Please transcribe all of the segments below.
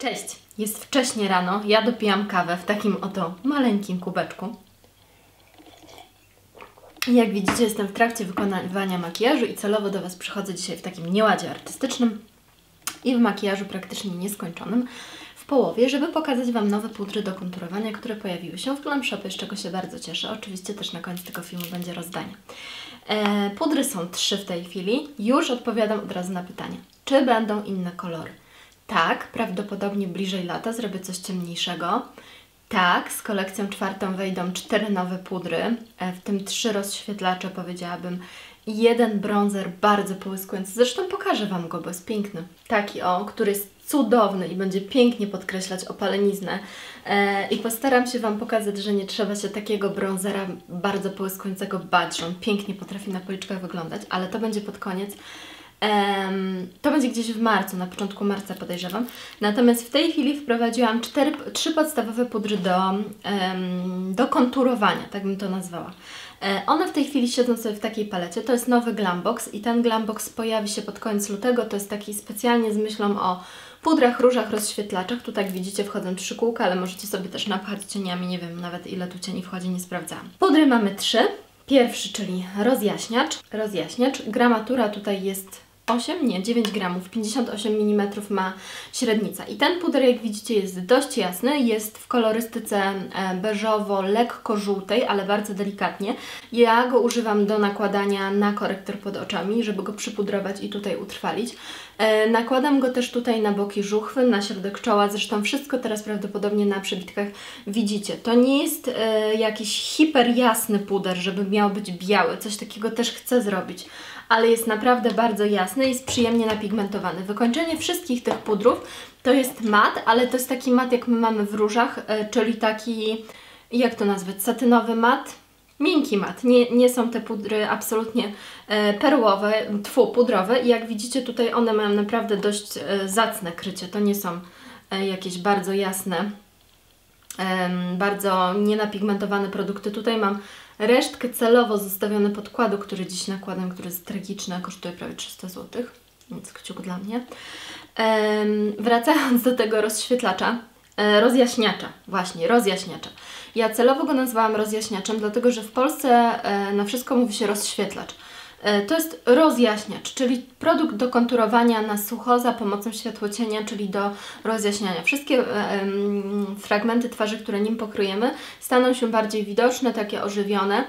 Cześć! Jest wcześnie rano, ja dopijam kawę w takim oto maleńkim kubeczku. Jak widzicie, jestem w trakcie wykonywania makijażu i celowo do Was przychodzę dzisiaj w takim nieładzie artystycznym i w makijażu praktycznie nieskończonym w połowie, żeby pokazać Wam nowe pudry do konturowania, które pojawiły się w Glam Shopie, z czego się bardzo cieszę. Oczywiście też na koniec tego filmu będzie rozdanie. Pudry są 3 w tej chwili. Już odpowiadam od razu na pytanie, czy będą inne kolory? Tak, prawdopodobnie bliżej lata zrobię coś ciemniejszego. Tak, z kolekcją czwartą wejdą 4 nowe pudry, w tym 3 rozświetlacze, powiedziałabym, i 1 bronzer bardzo połyskujący. Zresztą pokażę Wam go, bo jest piękny. Taki o, który jest cudowny i będzie pięknie podkreślać opaleniznę. I postaram się Wam pokazać, że nie trzeba się takiego brązera bardzo połyskującego bać, że on pięknie potrafi na policzkach wyglądać, ale to będzie pod koniec. To będzie gdzieś w marcu, na początku marca podejrzewam. Natomiast w tej chwili wprowadziłam 3 podstawowe pudry do konturowania, tak bym to nazwała. One w tej chwili siedzą sobie w takiej palecie. To jest nowy Glambox i ten Glambox pojawi się pod koniec lutego. To jest taki specjalnie z myślą o pudrach, różach, rozświetlaczach. Tu tak widzicie, wchodzą 3 kółka, ale możecie sobie też napchać cieniami. Nie wiem nawet ile tu cieni wchodzi, nie sprawdzałam. Pudry mamy 3. Pierwszy, czyli rozjaśniacz, gramatura tutaj jest 9 gramów, 58 mm ma średnica. I ten puder, jak widzicie, jest dość jasny, jest w kolorystyce beżowo, lekko żółtej, ale bardzo delikatnie. Ja go używam do nakładania na korektor pod oczami, żeby go przypudrować i tutaj utrwalić. Nakładam go też tutaj na boki żuchwy, na środek czoła, zresztą wszystko teraz prawdopodobnie na przebitkach widzicie. To nie jest jakiś hiperjasny puder, żeby miał być biały, coś takiego też chcę zrobić, ale jest naprawdę bardzo jasny, jest przyjemnie napigmentowany. Wykończenie wszystkich tych pudrów to jest mat, ale to jest taki mat, jak my mamy w różach, czyli taki, jak to nazwać, satynowy mat, miękki mat. Nie są te pudry absolutnie perłowe, pudrowe i jak widzicie tutaj one mają naprawdę dość zacne krycie, to nie są jakieś bardzo jasne, bardzo nienapigmentowane produkty. Tutaj mam resztkę celowo zostawione podkładu, który dziś nakładam, który jest tragiczny, kosztuje prawie 300 zł, więc kciuk dla mnie. Wracając do tego rozjaśniacza. Ja celowo go nazwałam rozjaśniaczem, dlatego że w Polsce na wszystko mówi się rozświetlacz. To jest rozjaśniacz, czyli produkt do konturowania na sucho za pomocą światłocienia, czyli do rozjaśniania. Wszystkie fragmenty twarzy, które nim pokryjemy, staną się bardziej widoczne, takie ożywione.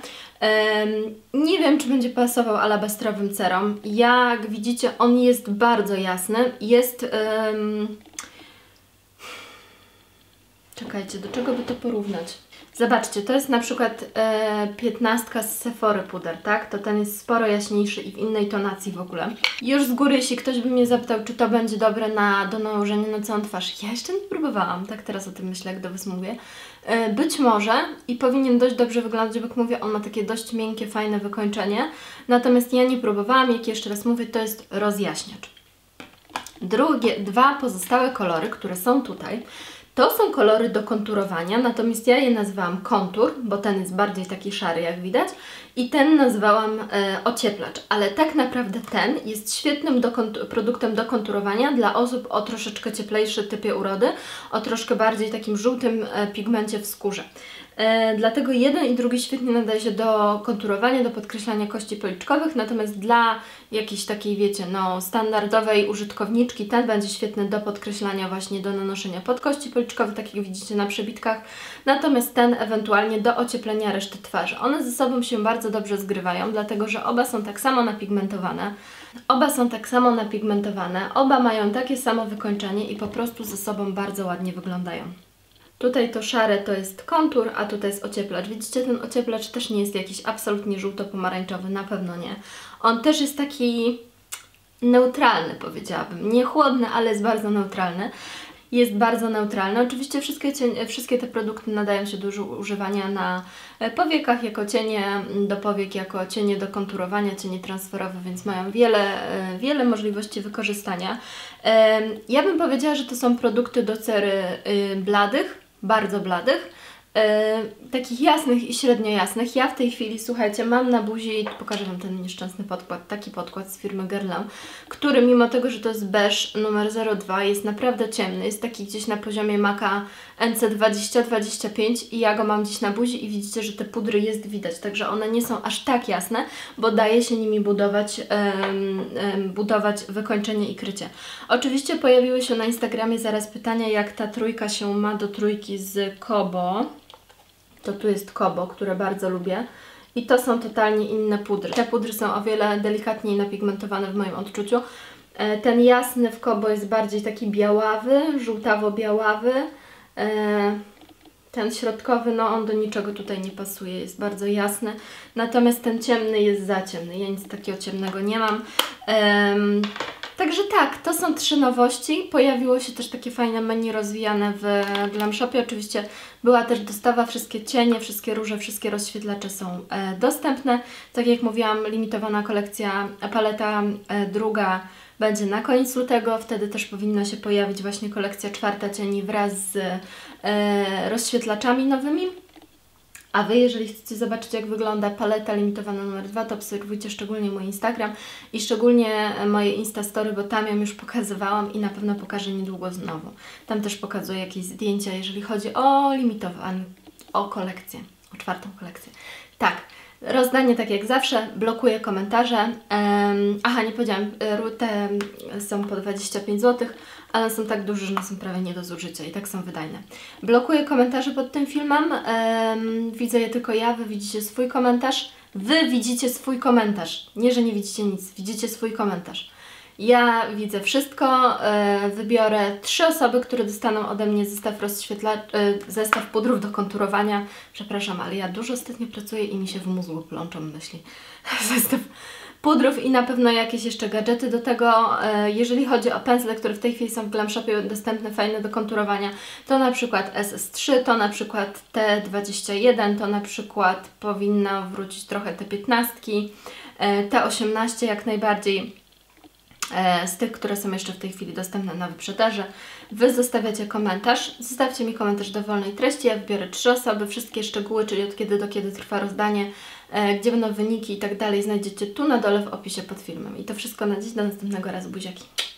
Nie wiem, czy będzie pasował alabastrowym cerom. Jak widzicie, on jest bardzo jasny. Jest... Czekajcie, do czego by to porównać? Zobaczcie, to jest na przykład 15 z Sephory puder, tak? To ten jest sporo jaśniejszy i w innej tonacji w ogóle. Już z góry, jeśli ktoś by mnie zapytał, czy to będzie dobre do nałożenia na całą twarz, ja jeszcze nie próbowałam, tak teraz o tym myślę, jak do Was mówię. Być może i powinien dość dobrze wyglądać, bo jak mówię, on ma takie dość miękkie, fajne wykończenie. Natomiast ja nie próbowałam, jak jeszcze raz mówię, to jest rozjaśniacz. Dwa pozostałe kolory, które są tutaj, to są kolory do konturowania, natomiast ja je nazwałam kontur, bo ten jest bardziej taki szary, jak widać, i ten nazwałam ocieplacz, ale tak naprawdę ten jest świetnym produktem do konturowania dla osób o troszeczkę cieplejszym typie urody, o troszkę bardziej takim żółtym pigmencie w skórze. Dlatego jeden i drugi świetnie nadaje się do konturowania, do podkreślania kości policzkowych, natomiast dla jakiejś takiej, wiecie, no standardowej użytkowniczki ten będzie świetny do podkreślania, właśnie do nanoszenia pod kości policzkowych, tak jak widzicie na przebitkach, natomiast ten ewentualnie do ocieplenia reszty twarzy. One ze sobą się bardzo dobrze zgrywają, dlatego że oba są tak samo napigmentowane, oba mają takie samo wykończenie i po prostu ze sobą bardzo ładnie wyglądają. Tutaj to szare to jest kontur, a tutaj jest ocieplacz. Widzicie, ten ocieplacz też nie jest jakiś absolutnie żółto-pomarańczowy, na pewno nie. On też jest taki neutralny, powiedziałabym. Nie chłodny, ale jest bardzo neutralny. Jest bardzo neutralny. Oczywiście wszystkie te produkty nadają się do używania na powiekach jako cienie do powiek, jako cienie do konturowania, cienie transferowe, więc mają wiele możliwości wykorzystania. Ja bym powiedziała, że to są produkty do cery bladych, bardzo bladych, takich jasnych i średnio jasnych. Ja w tej chwili, słuchajcie, mam na buzi, pokażę Wam ten nieszczęsny podkład, taki podkład z firmy Guerlain, który mimo tego, że to jest beige numer 02, jest naprawdę ciemny, jest taki gdzieś na poziomie MAC-a NC20-25 i ja go mam gdzieś na buzi i widzicie, że te pudry jest widać, także one nie są aż tak jasne, bo daje się nimi budować wykończenie i krycie. Oczywiście pojawiły się na Instagramie zaraz pytania, jak ta trójka się ma do trójki z Kobo. To tu jest Kobo, które bardzo lubię i to są totalnie inne pudry. Te pudry są o wiele delikatniej napigmentowane w moim odczuciu. Ten jasny w Kobo jest bardziej taki białawy, żółtawo-białawy. Ten środkowy, no on do niczego tutaj nie pasuje, jest bardzo jasny. Natomiast ten ciemny jest za ciemny, ja nic takiego ciemnego nie mam. Także tak, to są 3 nowości. Pojawiło się też takie fajne menu rozwijane w Glam Shopie. Oczywiście była też dostawa, wszystkie cienie, wszystkie róże, wszystkie rozświetlacze są dostępne. Tak jak mówiłam, limitowana kolekcja, paleta druga będzie na końcu lutego. Wtedy też powinna się pojawić właśnie kolekcja 4 cieni wraz z rozświetlaczami nowymi. A Wy, jeżeli chcecie zobaczyć, jak wygląda paleta limitowana numer 2, to obserwujcie szczególnie mój Instagram i szczególnie moje Instastory, bo tam ją już pokazywałam i na pewno pokażę niedługo znowu. Tam też pokazuję jakieś zdjęcia, jeżeli chodzi o limitowaną, o kolekcję, o 4. kolekcję. Tak, rozdanie tak jak zawsze, blokuję komentarze. Aha, nie powiedziałam, te są po 25 zł. Ale są tak duże, że są prawie nie do zużycia i tak są wydajne. Blokuję komentarze pod tym filmem, widzę je tylko ja, Wy widzicie swój komentarz. Wy widzicie swój komentarz, nie, że nie widzicie nic, widzicie swój komentarz. Ja widzę wszystko, wybiorę 3 osoby, które dostaną ode mnie zestaw pudrów do konturowania. Przepraszam, ale ja dużo ostatnio pracuję i mi się w mózgu plączą myśli. Zestaw pudrów i na pewno jakieś jeszcze gadżety do tego. Jeżeli chodzi o pędzle, które w tej chwili są w Glam Shopie dostępne, fajne do konturowania, to na przykład SS3, to na przykład T21, to na przykład powinna wrócić trochę T15, T18 jak najbardziej. Z tych, które są jeszcze w tej chwili dostępne na wyprzedaży. Wy zostawiacie komentarz, zostawcie mi komentarz do wolnej treści, ja wybiorę 3 osoby, wszystkie szczegóły, czyli od kiedy do kiedy trwa rozdanie, gdzie będą wyniki i tak dalej, znajdziecie tu na dole w opisie pod filmem. I to wszystko na dziś, do następnego razu, buziaki.